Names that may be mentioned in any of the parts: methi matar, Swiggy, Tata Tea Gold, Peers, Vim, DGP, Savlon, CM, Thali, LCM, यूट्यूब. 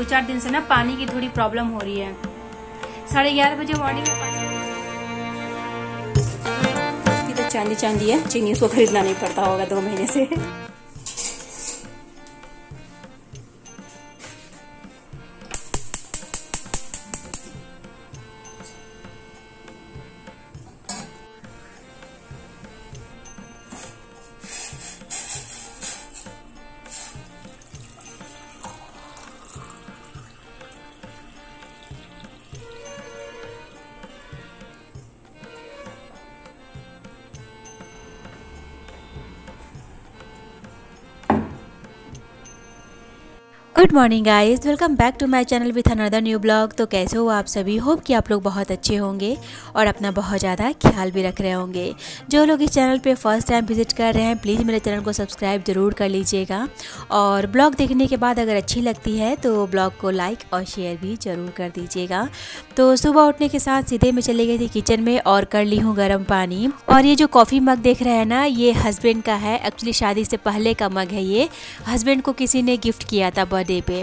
दो चार दिन से ना पानी की थोड़ी प्रॉब्लम हो रही है। 11:30 बजे मॉर्निंग में पानी तो चांदी है, चीनी उसको खरीदना नहीं पड़ता होगा 2 महीने से। Good morning guys, welcome back to my channel with another new blog. तो कैसे हो आप सभी? होप कि आप लोग बहुत अच्छे होंगे और अपना बहुत ज़्यादा ख्याल भी रख रहे होंगे। जो लोग इस चैनल पे फर्स्ट टाइम विजिट कर रहे हैं प्लीज़ मेरे चैनल को सब्सक्राइब ज़रूर कर लीजिएगा और ब्लॉग देखने के बाद अगर अच्छी लगती है तो ब्लॉग को लाइक और शेयर भी ज़रूर कर दीजिएगा। तो सुबह उठने के साथ सीधे मैं चली गई थी किचन में और कर ली हूँ गर्म पानी। और ये जो कॉफ़ी मग देख रहे हैं ना, ये हस्बैंड का है, एक्चुअली शादी से पहले का मग है। ये हस्बैंड को किसी ने गिफ्ट किया था डे पे,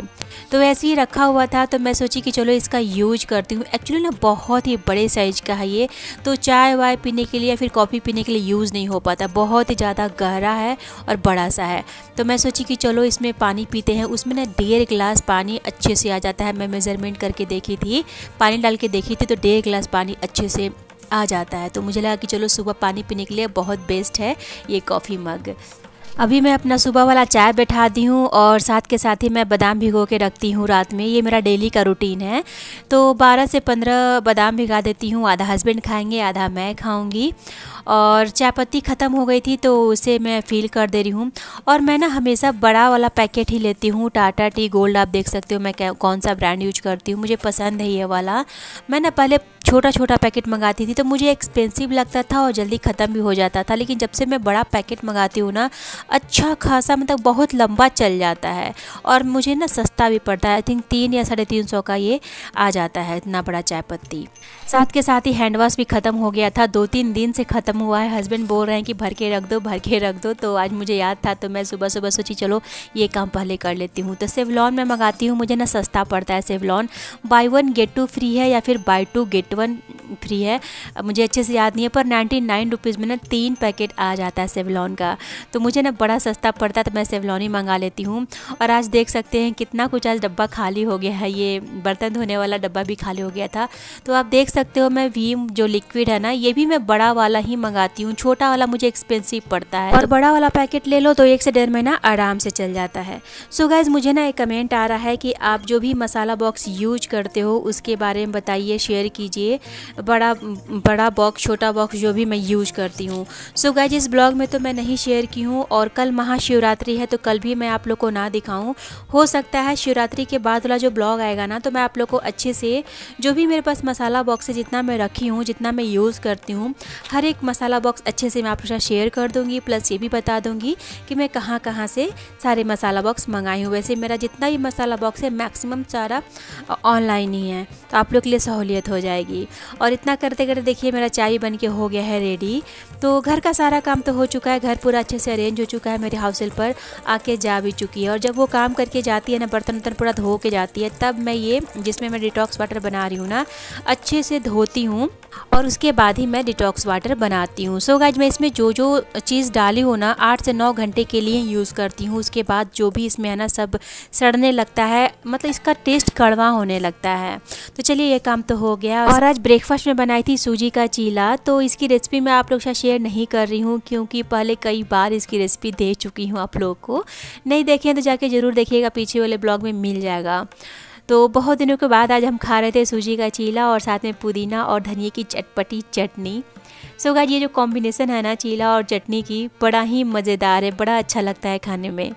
तो वैसे ही रखा हुआ था तो मैं सोची कि चलो इसका यूज करती हूँ। एक्चुअली ना बहुत ही बड़े साइज का है ये, तो चाय वाय पीने के लिए या फिर कॉफ़ी पीने के लिए यूज़ नहीं हो पाता, बहुत ही ज़्यादा गहरा है और बड़ा सा है। तो मैं सोची कि चलो इसमें पानी पीते हैं। उसमें ना 1.5 गिलास पानी अच्छे से आ जाता है। मैं मेजरमेंट करके देखी थी, पानी डाल के देखी थी तो 1.5 गिलास पानी अच्छे से आ जाता है। तो मुझे लगा कि चलो सुबह पानी पीने के लिए बहुत बेस्ट है ये कॉफ़ी मग। अभी मैं अपना सुबह वाला चाय बैठा दी हूँ और साथ के साथ ही मैं बादाम भिगो के रखती हूँ रात में, ये मेरा डेली का रूटीन है। तो 12 से 15 बादाम भिगा देती हूँ, आधा हस्बैंड खाएंगे आधा मैं खाऊंगी। और चाय पत्ती ख़त्म हो गई थी तो उसे मैं फ़िल कर दे रही हूँ। और मैं ना हमेशा बड़ा वाला पैकेट ही लेती हूँ, टाटा टी गोल्ड। आप देख सकते हो मैं कौन सा ब्रांड यूज करती हूँ, मुझे पसंद है ये वाला। मैं ना पहले छोटा छोटा पैकेट मंगाती थी तो मुझे एक्सपेंसिव लगता था और जल्दी ख़त्म भी हो जाता था। लेकिन जब से मैं बड़ा पैकेट मंगाती हूँ ना, अच्छा खासा मतलब बहुत लंबा चल जाता है और मुझे ना सस्ता भी पड़ता है। आई थिंक 300 या 350 का ये आ जाता है, इतना बड़ा चाय पत्ती। साथ के साथ ही हैंड वॉश भी ख़त्म हो गया था, 2-3 दिन से ख़त्म हुआ है। हस्बैंड बोल रहे हैं कि भर के रख दो भर के रख दो, तो आज मुझे याद था तो मैं सुबह सुबह सोची चलो ये काम पहले कर लेती हूँ। तो सेवलॉन में मंगाती हूँ, मुझे ना सस्ता पड़ता है सेवलॉन, buy 1 get 2 फ्री है या फिर buy 2 get 1 फ्री है, मुझे अच्छे से याद नहीं है। पर 99 रुपीज़ में ना 3 पैकेट आ जाता है सेवलॉन का, तो मुझे ना बड़ा सस्ता पड़ता है तो मैं सेवलॉन ही मंगा लेती हूँ। और आज देख सकते हैं कितना कुछ आज डब्बा खाली हो गया है, ये बर्तन धोने वाला डब्बा भी खाली हो गया था। तो आप देख सकते हो मैं वीम जो लिक्विड है ना, ये भी मैं बड़ा वाला ही मंगाती हूँ, छोटा वाला मुझे एक्सपेंसिव पड़ता है। और बड़ा वाला पैकेट ले लो तो 1 से 1.5 महीना आराम से चल जाता है। सो गाइज मुझे ना एक कमेंट आ रहा है कि आप जो भी मसाला बॉक्स यूज करते हो उसके बारे में बताइए, शेयर कीजिए, बड़ा बॉक्स छोटा बॉक्स जो भी मैं यूज करती हूँ। सो गाइज इस ब्लॉग में तो मैं नहीं शेयर की हूँ और कल महाशिवरात्रि है तो कल भी मैं आप लोग को ना दिखाऊं। हो सकता है शिवरात्रि के बाद वाला जो ब्लॉग आएगा ना तो मैं आप लोग को अच्छे से जो भी मेरे पास मसाला बॉक्स है, जितना मैं रखी हूँ जितना मैं यूज़ करती हूँ, हर एक मसाला बॉक्स अच्छे से मैं आप लोग साथ शेयर कर दूँगी। प्लस ये भी बता दूँगी कि मैं कहाँ से सारे मसाला बॉक्स मंगाई हूँ। वैसे मेरा जितना भी मसाला बॉक्स है मैक्सिमम सारा ऑनलाइन ही है, तो आप लोग के लिए सहूलियत हो जाएगी। और इतना करते करते देखिए मेरा चाय बन के हो गया है रेडी। तो घर का सारा काम तो हो चुका है, घर पूरा अच्छे से अरेंज हो चुका है, मेरी हाउस हेल्पर आके जा भी चुकी है। और जब वो काम करके जाती है ना, बर्तन वर्तन पूरा धो के जाती है, तब मैं ये जिसमें मैं डिटॉक्स वाटर बना रही हूँ ना अच्छे से धोती हूँ और उसके बाद ही मैं डिटॉक्स वाटर बनाती हूँ। सो गाइज मैं इसमें जो जो चीज़ डाली हो ना 8 से 9 घंटे के लिए यूज़ करती हूँ। उसके बाद जो भी इसमें है ना सब सड़ने लगता है, मतलब इसका टेस्ट कड़वा होने लगता है। तो चलिए ये काम तो हो गया। और आज ब्रेकफास्ट में बनाई थी सूजी का चीला, तो इसकी रेसिपी मैं आप लोग से शेयर नहीं कर रही हूँ क्योंकि पहले कई बार इसकी रेसिपी दे चुकी हूँ आप लोग को। नहीं देखें तो जाके ज़रूर देखिएगा, पीछे वाले ब्लॉग में मिल जाएगा। तो बहुत दिनों के बाद आज हम खा रहे थे सूजी का चीला और साथ में पुदीना और धनिया की चटपटी चटनी। सो गाइस ये जो कॉम्बिनेशन है ना चीला और चटनी की, बड़ा ही मज़ेदार है, बड़ा अच्छा लगता है खाने में।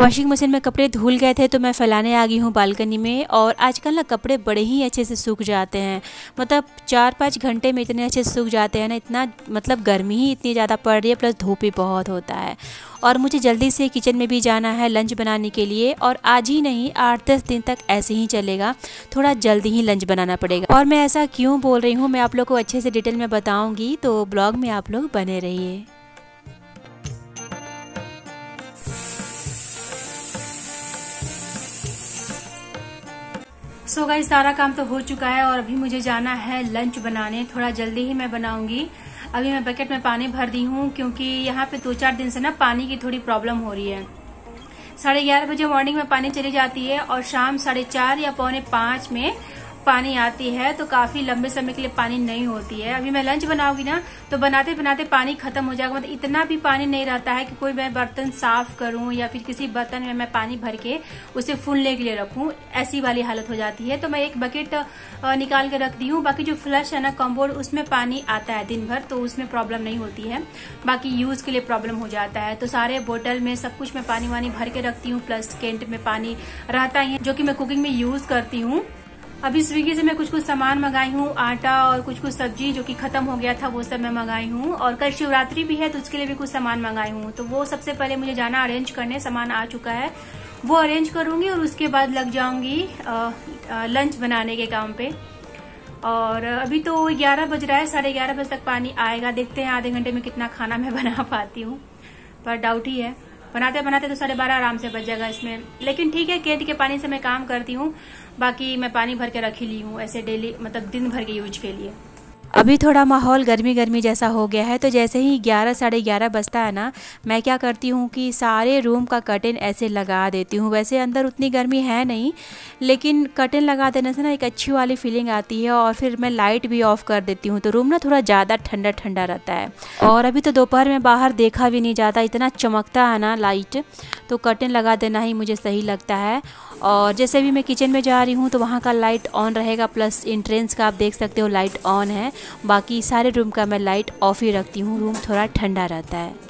वॉशिंग मशीन में कपड़े धुल गए थे तो मैं फैलाने आ गई हूँ बालकनी में। और आजकल ना कपड़े बड़े ही अच्छे से सूख जाते हैं, मतलब 4-5 घंटे में इतने अच्छे से सूख जाते हैं ना, इतना मतलब गर्मी ही इतनी ज़्यादा पड़ रही है प्लस धूप भी बहुत होता है। और मुझे जल्दी से किचन में भी जाना है लंच बनाने के लिए, और आज ही नहीं 8-10 दिन तक ऐसे ही चलेगा, थोड़ा जल्दी ही लंच बनाना पड़ेगा। और मैं ऐसा क्यों बोल रही हूँ मैं आप लोग को अच्छे से डिटेल में बताऊँगी, तो ब्लॉग में आप लोग बने रहिए। सो गाइस सारा काम तो हो चुका है और अभी मुझे जाना है लंच बनाने। थोड़ा जल्दी ही मैं बनाऊंगी। अभी मैं बकेट में पानी भर दी हूँ क्योंकि यहाँ पे 2-4 दिन से ना पानी की थोड़ी प्रॉब्लम हो रही है। 11:30 बजे मॉर्निंग में पानी चली जाती है और शाम 4:30 या 4:45 में पानी आती है, तो काफी लंबे समय के लिए पानी नहीं होती है। अभी मैं लंच बनाऊंगी ना तो बनाते बनाते पानी खत्म हो जाएगा, मतलब इतना भी पानी नहीं रहता है कि कोई मैं बर्तन साफ करूं या फिर किसी बर्तन में मैं पानी भर के उसे फूलने के लिए रखूं, ऐसी वाली हालत हो जाती है। तो मैं एक बकेट निकाल के रख दी हूँ। बाकी जो फ्लश है ना कम्बोर्ड उसमें पानी आता है दिन भर, तो उसमें प्रॉब्लम नहीं होती है, बाकी यूज के लिए प्रॉब्लम हो जाता है। तो सारे बोतल में सब कुछ मैं पानी वानी भर के रखती हूँ, प्लस कैंट में पानी रहता है जो कि मैं कुकिंग में यूज करती हूँ। अभी स्विगी से मैं कुछ सामान मंगाई हूँ, आटा और कुछ सब्जी जो कि खत्म हो गया था वो सब मैं मंगाई हूँ, और कल शिवरात्रि भी है तो उसके लिए भी कुछ सामान मंगाई हूँ। तो वो सबसे पहले मुझे जाना अरेंज करने, सामान आ चुका है वो अरेंज करूंगी और उसके बाद लग जाऊंगी लंच बनाने के काम पे। और अभी तो 11 बज रहा है, 11:30 बजे तक पानी आएगा। देखते हैं आधे घंटे में कितना खाना मैं बना पाती हूँ, पर डाउट ही है। बनाते बनाते तो 12:30 आराम से बच जाएगा इसमें, लेकिन ठीक है कैंट के पानी से मैं काम करती हूँ। बाकी मैं पानी भर के रख ली हूँ ऐसे डेली, मतलब दिन भर के यूज के लिए। अभी थोड़ा माहौल गर्मी गर्मी जैसा हो गया है, तो जैसे ही 11-11:30 बजता है ना मैं क्या करती हूँ कि सारे रूम का कर्टेन ऐसे लगा देती हूँ। वैसे अंदर उतनी गर्मी है नहीं, लेकिन कर्टेन लगा देने से ना एक अच्छी वाली फीलिंग आती है। और फिर मैं लाइट भी ऑफ कर देती हूँ, तो रूम ना थोड़ा ज़्यादा ठंडा ठंडा रहता है। और अभी तो दोपहर में बाहर देखा भी नहीं जाता, इतना चमकता है ना लाइट, तो कर्टेन लगा देना ही मुझे सही लगता है। और जैसे भी मैं किचन में जा रही हूँ तो वहाँ का लाइट ऑन रहेगा, प्लस एंट्रेंस का आप देख सकते हो लाइट ऑन है। बाकी सारे रूम का मैं लाइट ऑफ ही रखती हूँ, रूम थोड़ा ठंडा रहता है।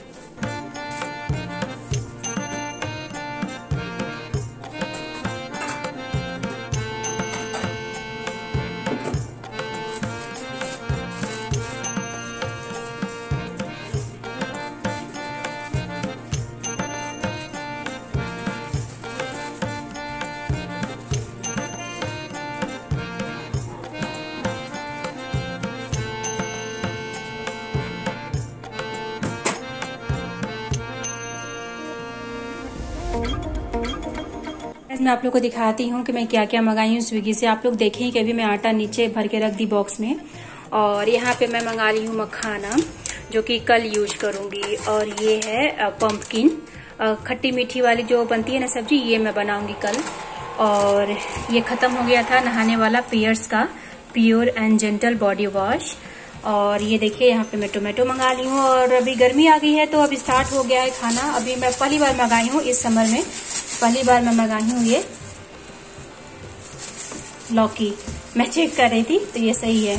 मैं आप लोग को दिखाती हूँ कि मैं क्या क्या मंगाई हूँ स्विगी से। आप लोग देखें कि अभी मैं आटा नीचे भर के रख दी बॉक्स में, और यहाँ पे मैं मंगा रही हूँ मखाना जो कि कल यूज करूँगी। और ये है पम्पकिन, खट्टी मीठी वाली जो बनती है ना सब्जी, ये मैं बनाऊँगी कल। और ये ख़त्म हो गया था नहाने वाला पियर्स का pure and gentle body wash. और ये देखिए यहाँ पे मैं टोमेटो मंगा ली हूँ। और अभी गर्मी आ गई है तो अब स्टार्ट हो गया है खाना। अभी मैं पहली बार मंगाई हूँ इस समर में, पहली बार मैं मंगाई हूँ ये लौकी। मैं चेक कर रही थी तो ये सही है,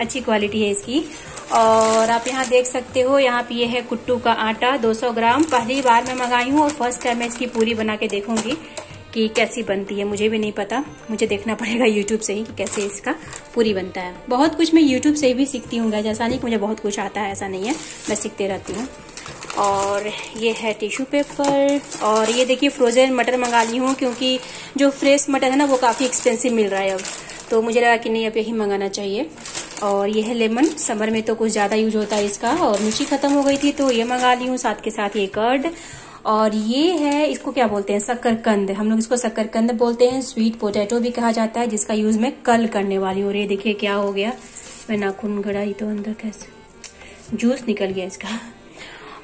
अच्छी क्वालिटी है इसकी। और आप यहाँ देख सकते हो, यहाँ पे ये है कुट्टू का आटा 200 ग्राम पहली बार मैं मंगाई हूँ। और फर्स्ट टाइम मैं इसकी पूरी बना के देखूँगी कि कैसी बनती है, मुझे भी नहीं पता, मुझे देखना पड़ेगा YouTube से ही कि कैसे इसका पूरी बनता है। बहुत कुछ मैं YouTube से भी सीखती हूँ, ऐसा नहीं कि मुझे बहुत कुछ आता है, ऐसा नहीं है, मैं सीखते रहती हूँ। और ये है टिश्यू पेपर। और ये देखिए फ्रोज़न मटर मंगा ली हूँ क्योंकि जो फ्रेश मटर है ना वो काफ़ी एक्सपेंसिव मिल रहा है अब, तो मुझे लगा कि नहीं अब यही मंगाना चाहिए। और ये है लेमन, समर में तो कुछ ज़्यादा यूज होता है इसका। और मिर्ची ख़त्म हो गई थी तो ये मंगा ली हूँ, साथ के साथ ये कर्ड। और ये है, इसको क्या बोलते हैं, शक्करकंद, हम लोग इसको शक्करकंद बोलते हैं, स्वीट पोटैटो भी कहा जाता है, जिसका यूज मैं कल करने वाली हूँ। और ये देखिए क्या हो गया, मैं नाखून गड़ाई तो अंदर कैसे जूस निकल गया इसका।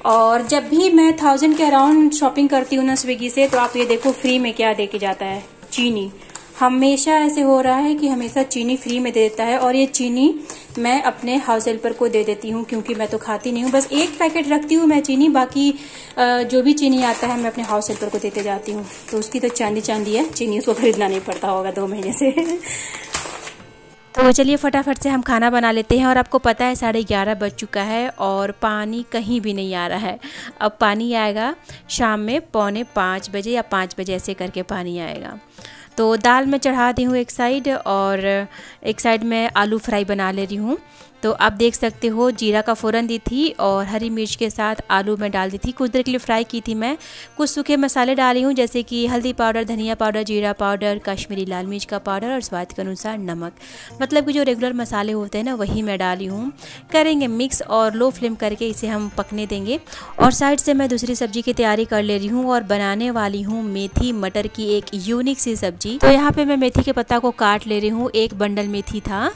और जब भी मैं 1000 के अराउंड शॉपिंग करती हूँ ना स्विगी से, तो आप ये देखो फ्री में क्या देके जाता है, चीनी। हमेशा ऐसे हो रहा है कि हमेशा चीनी फ्री में दे देता है। और ये चीनी मैं अपने हाउस हेल्पर को दे देती हूँ क्योंकि मैं तो खाती नहीं हूँ, बस एक पैकेट रखती हूँ मैं चीनी, बाकी जो भी चीनी आता है मैं अपने हाउस हेल्पर को देते जाती हूँ। तो उसकी तो चांदी चांदी है चीनी, उसको खरीदना नहीं पड़ता होगा 2 महीने से। तो चलिए फटाफट से हम खाना बना लेते हैं। और आपको पता है 11:30 बज चुका है और पानी कहीं भी नहीं आ रहा है। अब पानी आएगा शाम में 4:45 बजे या 5 बजे, ऐसे करके पानी आएगा। तो दाल मैं चढ़ा दी हूँ एक साइड, और एक साइड मैं आलू फ्राई बना ले रही हूँ। तो आप देख सकते हो जीरा का फ़ौरन दी थी और हरी मिर्च के साथ आलू में डाल दी थी। कुछ देर के लिए फ्राई की थी मैं। कुछ सूखे मसाले डाली हूँ जैसे कि हल्दी पाउडर, धनिया पाउडर, जीरा पाउडर, कश्मीरी लाल मिर्च का पाउडर और स्वाद के अनुसार नमक, मतलब कि जो रेगुलर मसाले होते हैं ना वही मैं डाली हूँ। करेंगे मिक्स और लो फ्लेम करके इसे हम पकने देंगे। और साइड से मैं दूसरी सब्जी की तैयारी कर ले रही हूँ और बनाने वाली हूँ मेथी मटर की एक यूनिक सी सब्जी। तो यहाँ पर मैं मेथी के पत्ता को काट ले रही हूँ। एक बंडल मेथी था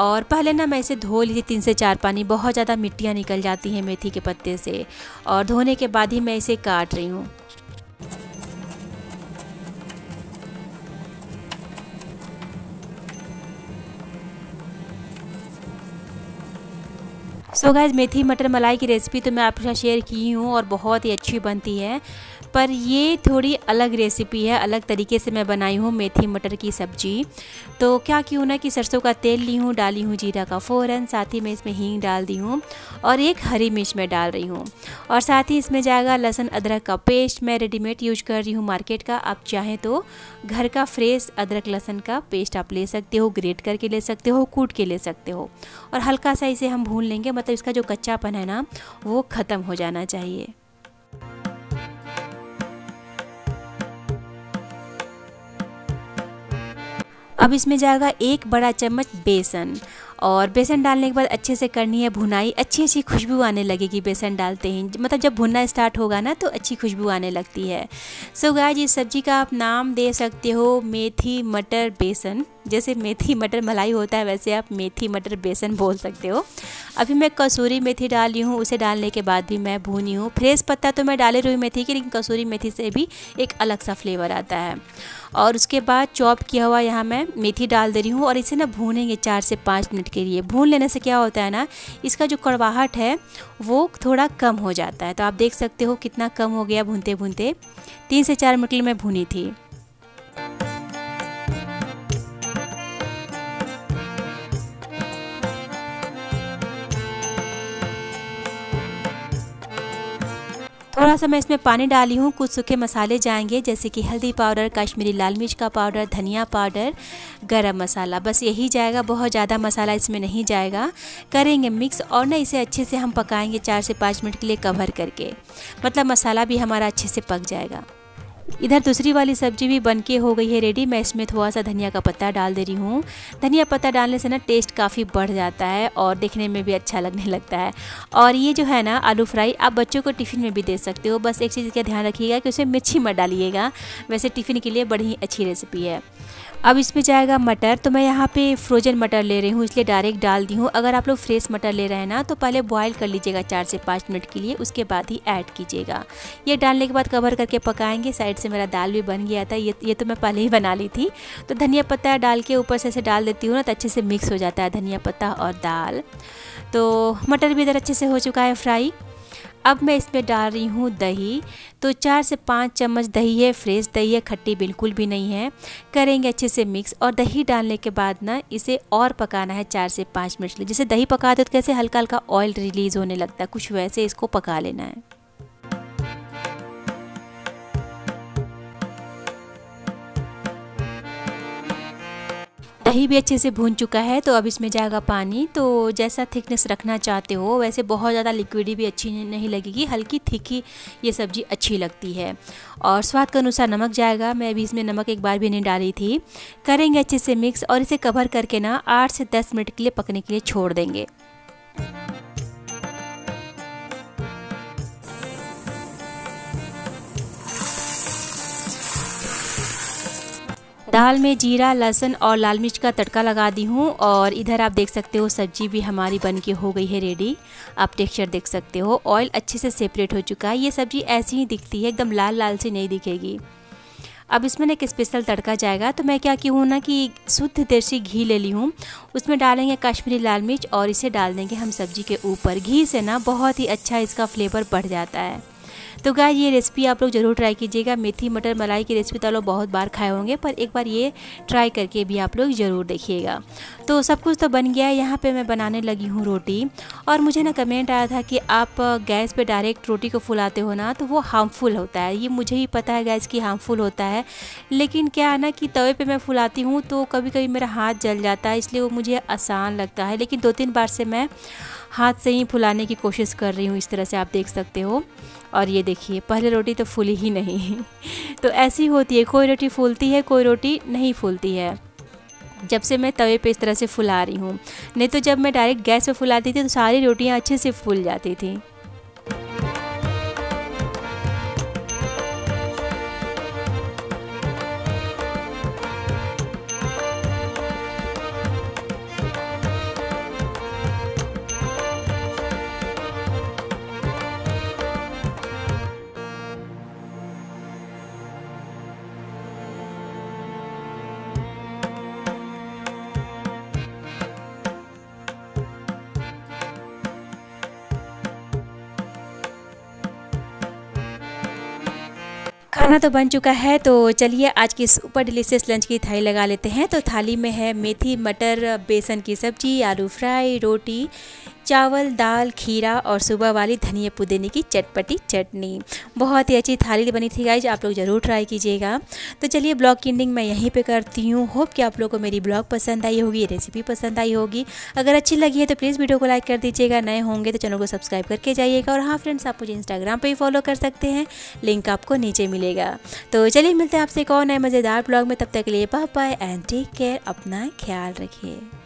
और पहले ना मैं इसे धो ली थी 3 से 4 पानी। बहुत ज़्यादा मिट्टियाँ निकल जाती हैं मेथी के पत्ते से और धोने के बाद ही मैं इसे काट रही हूँ। सो गाइस मेथी मटर मलाई की रेसिपी तो मैं आपके साथ शेयर की हूँ और बहुत ही अच्छी बनती है, पर ये थोड़ी अलग रेसिपी है, अलग तरीके से मैं बनाई हूँ मेथी मटर की सब्जी। तो क्या क्यों ना कि सरसों का तेल ली हूँ, डाली हूँ जीरा का फ़ौरन, साथ ही मैं इसमें हींग डाल दी हूँ और एक हरी मिर्च मैं डाल रही हूँ और साथ ही इसमें जाएगा लहसुन अदरक का पेस्ट। मैं रेडीमेड यूज कर रही हूँ मार्केट का, आप चाहें तो घर का फ्रेश अदरक लहसुन का पेस्ट आप ले सकते हो, ग्रेट करके ले सकते हो, कूट के ले सकते हो। और हल्का सा इसे हम भून लेंगे, मतलब इसका जो कच्चापन है ना वो ख़त्म हो जाना चाहिए। अब इसमें जाएगा 1 बड़ा चम्मच बेसन और बेसन डालने के बाद अच्छे से करनी है भुनाई। अच्छी खुशबू आने लगेगी बेसन डालते हैं, मतलब जब भुनना स्टार्ट होगा ना तो अच्छी खुशबू आने लगती है। सो गाइस इस सब्ज़ी का आप नाम दे सकते हो मेथी मटर बेसन, जैसे मेथी मटर मलाई होता है वैसे आप मेथी मटर बेसन बोल सकते हो। अभी मैं कसूरी मेथी डाली हूँ, उसे डालने के बाद भी मैं भूनी हूँ। फ्रेश पत्ता तो मैं डाले रही हूँ मेथी की, लेकिन कसूरी मेथी से भी एक अलग सा फ्लेवर आता है। और उसके बाद चॉप किया हुआ यहाँ मैं मेथी डाल दे रही हूँ और इसे ना भूनेंगे 4 से 5 मिनट के लिए। भून लेने से क्या होता है ना, इसका जो कड़वाहट है वो थोड़ा कम हो जाता है। तो आप देख सकते हो कितना कम हो गया भूनते भूनते। 3 से 4 मिनट के लिए मैं भूनी थी। थोड़ा सा मैं इसमें पानी डाली हूँ। कुछ सूखे मसाले जाएंगे जैसे कि हल्दी पाउडर, कश्मीरी लाल मिर्च का पाउडर, धनिया पाउडर, गरम मसाला, बस यही जाएगा, बहुत ज़्यादा मसाला इसमें नहीं जाएगा। करेंगे मिक्स और ना इसे अच्छे से हम पकाएंगे 4 से 5 मिनट के लिए कवर करके, मतलब मसाला भी हमारा अच्छे से पक जाएगा। इधर दूसरी वाली सब्जी भी बनके हो गई है रेडी। मैं इसमें थोड़ा सा धनिया का पत्ता डाल दे रही हूँ। धनिया पत्ता डालने से ना टेस्ट काफ़ी बढ़ जाता है और देखने में भी अच्छा लगने लगता है। और ये जो है ना आलू फ्राई आप बच्चों को टिफ़िन में भी दे सकते हो। बस एक चीज़ का ध्यान रखिएगा कि उसमें मिर्ची मत डालिएगा, वैसे टिफ़िन के लिए बड़ी अच्छी रेसिपी है। अब इसमें जाएगा मटर, तो मैं यहाँ पे फ्रोजन मटर ले रही हूँ इसलिए डायरेक्ट डाल दी हूँ। अगर आप लोग फ्रेश मटर ले रहे हैं ना तो पहले बॉईल कर लीजिएगा 4 से 5 मिनट के लिए, उसके बाद ही ऐड कीजिएगा। ये डालने के बाद कवर करके पकाएंगे। साइड से मेरा दाल भी बन गया था, ये तो मैं पहले ही बना ली थी। तो धनिया पत्ता डाल के ऊपर से ऐसे डाल देती हूँ ना तो अच्छे से मिक्स हो जाता है धनिया पत्ता और दाल। तो मटर भी इधर अच्छे से हो चुका है फ्राई। अब मैं इसमें डाल रही हूँ दही, तो 4 से 5 चम्मच दही है, फ्रेश दही है, खट्टी बिल्कुल भी नहीं है। करेंगे अच्छे से मिक्स और दही डालने के बाद ना इसे और पकाना है 4 से 5 मिनट के लिए। जैसे दही पकाते तो कैसे हल्का हल्का ऑयल रिलीज़ होने लगता है, कुछ वैसे इसको पका लेना है। दही भी अच्छे से भून चुका है, तो अब इसमें जाएगा पानी। तो जैसा थिकनेस रखना चाहते हो, वैसे बहुत ज़्यादा लिक्विडी भी अच्छी नहीं लगेगी, हल्की थिकी ये सब्ज़ी अच्छी लगती है। और स्वाद के अनुसार नमक जाएगा, मैं अभी इसमें नमक एक बार भी नहीं डाली थी। करेंगे अच्छे से मिक्स और इसे कवर करके ना 8 से 10 मिनट के लिए पकने के लिए छोड़ देंगे। दाल में जीरा, लहसुन और लाल मिर्च का तड़का लगा दी हूँ और इधर आप देख सकते हो सब्जी भी हमारी बन के हो गई है रेडी। आप टेक्सचर देख सकते हो, ऑयल अच्छे से सेपरेट हो चुका है। ये सब्ज़ी ऐसी ही दिखती है, एकदम लाल लाल सी नहीं दिखेगी। अब इसमें एक स्पेशल तड़का जाएगा, तो मैं क्या की हूँ ना कि शुद्ध देसी घी ले ली हूँ। उसमें डालेंगे कश्मीरी लाल मिर्च और इसे डाल देंगे हम सब्ज़ी के ऊपर। घी से ना बहुत ही अच्छा इसका फ्लेवर बढ़ जाता है। तो गाइस ये रेसिपी आप लोग ज़रूर ट्राई कीजिएगा। मेथी मटर मलाई की रेसिपी तो आप लोग बहुत बार खाए होंगे, पर एक बार ये ट्राई करके भी आप लोग ज़रूर देखिएगा। तो सब कुछ तो बन गया है, यहाँ पर मैं बनाने लगी हूँ रोटी। और मुझे ना कमेंट आया था कि आप गैस पर डायरेक्ट रोटी को फुलाते हो ना, तो वो हार्मफुल होता है। ये मुझे ही पता है गैस की हार्मफुल होता है, लेकिन क्या है ना कि तवे पर मैं फुलाती हूँ तो कभी कभी मेरा हाथ जल जाता है, इसलिए वो मुझे आसान लगता है। लेकिन 2-3 बार से मैं हाथ से ही फुलाने की कोशिश कर रही हूँ, इस तरह से आप देख सकते हो। और ये देखिए पहले रोटी तो फूली ही नहीं। तो ऐसी होती है, कोई रोटी फूलती है कोई रोटी नहीं फूलती है, जब से मैं तवे पे इस तरह से फुला रही हूँ। नहीं तो जब मैं डायरेक्ट गैस पे फुलाती थी तो सारी रोटियाँ अच्छे से फूल जाती थी। खाना तो बन चुका है, तो चलिए आज की सुपर डिलीशियस लंच की थाली लगा लेते हैं। तो थाली में है मेथी मटर बेसन की सब्जी, आलू फ्राई, रोटी, चावल, दाल, खीरा और सुबह वाली धनिया पुदीने की चटपटी चटनी। बहुत ही अच्छी थाली बनी थी गाइज, आप लोग ज़रूर ट्राई कीजिएगा। तो चलिए ब्लॉग की एंडिंग मैं यहीं पे करती हूँ। होप कि आप लोगों को मेरी ब्लॉग पसंद आई होगी, रेसिपी पसंद आई होगी। अगर अच्छी लगी है तो प्लीज़ वीडियो को लाइक कर दीजिएगा, नए होंगे तो चैनल को सब्सक्राइब करके जाइएगा। और हाँ फ्रेंड्स, आप मुझे इंस्टाग्राम पर भी फॉलो कर सकते हैं, लिंक आपको नीचे मिलेगा। तो चलिए मिलते हैं आपसे एक और नए मज़ेदार ब्लॉग में, तब तक के लिए bye bye and take care. अपना ख्याल रखिए।